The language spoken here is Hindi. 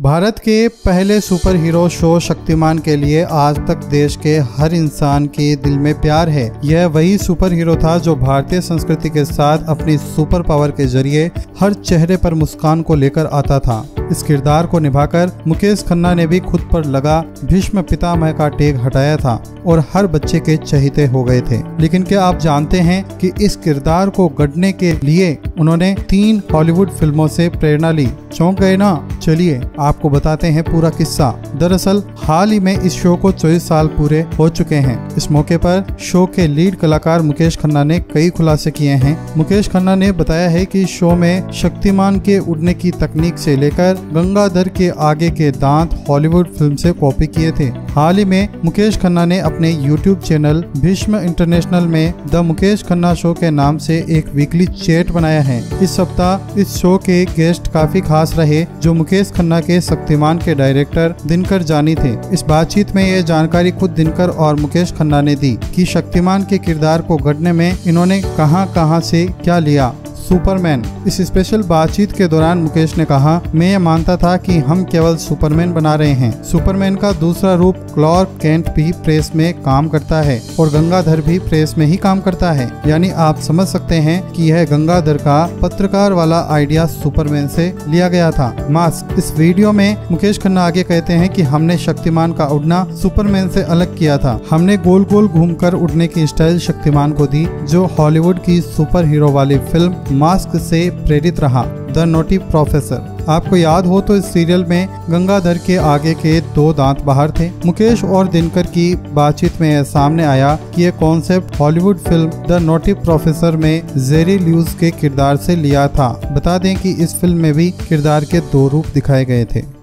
भारत के पहले सुपर हीरो शो शक्तिमान के लिए आज तक देश के हर इंसान के दिल में प्यार है। यह वही सुपर हीरो था जो भारतीय संस्कृति के साथ अपनी सुपर पावर के जरिए हर चेहरे पर मुस्कान को लेकर आता था। इस किरदार को निभाकर मुकेश खन्ना ने भी खुद पर लगा भीष्म पितामह का टेक हटाया था और हर बच्चे के चहेते हो गए थे। लेकिन क्या आप जानते हैं कि इस किरदार को गढ़ने के लिए उन्होंने 3 हॉलीवुड फिल्मों से प्रेरणा ली? चौंक गए ना? चलिए आपको बताते हैं पूरा किस्सा। दरअसल हाल ही में इस शो को 24 साल पूरे हो चुके हैं। इस मौके पर शो के लीड कलाकार मुकेश खन्ना ने कई खुलासे किए हैं। मुकेश खन्ना ने बताया है कि शो में शक्तिमान के उड़ने की तकनीक से लेकर गंगाधर के आगे के दांत हॉलीवुड फिल्म से कॉपी किए थे। हाल ही में मुकेश खन्ना ने अपने YouTube चैनल भीष्म इंटरनेशनल में द मुकेश खन्ना शो के नाम से एक वीकली चैट बनाया है। इस सप्ताह इस शो के गेस्ट काफी खास रहे जो मुकेश खन्ना के शक्तिमान के डायरेक्टर दिनकर जानी थे। इस बातचीत में यह जानकारी खुद दिनकर और मुकेश खन्ना ने दी कि शक्तिमान के किरदार को गढ़ने में इन्होंने कहां-कहां से क्या लिया। सुपरमैन। इस स्पेशल बातचीत के दौरान मुकेश ने कहा, मैं ये मानता था कि हम केवल सुपरमैन बना रहे हैं। सुपरमैन का दूसरा रूप क्लार्क केंट भी प्रेस में काम करता है और गंगाधर भी प्रेस में ही काम करता है, यानी आप समझ सकते हैं कि यह गंगाधर का पत्रकार वाला आइडिया सुपरमैन से लिया गया था। मास्क। इस वीडियो में मुकेश खन्ना आगे कहते हैं कि हमने शक्तिमान का उड़ना सुपरमैन से अलग किया था। हमने गोल गोल घूमकर उड़ने की स्टाइल शक्तिमान को दी जो हॉलीवुड की सुपर हीरो वाली फिल्म मास्क से प्रेरित रहा। The nutty professor. आपको याद हो तो इस सीरियल में गंगाधर के आगे के 2 दांत बाहर थे। मुकेश और दिनकर की बातचीत में सामने आया कि ये concept Hollywood film the nutty professor में जेरी ल्यूज के किरदार से लिया था। बता दें कि इस फिल्म में भी किरदार के 2 रूप दिखाए गए थे।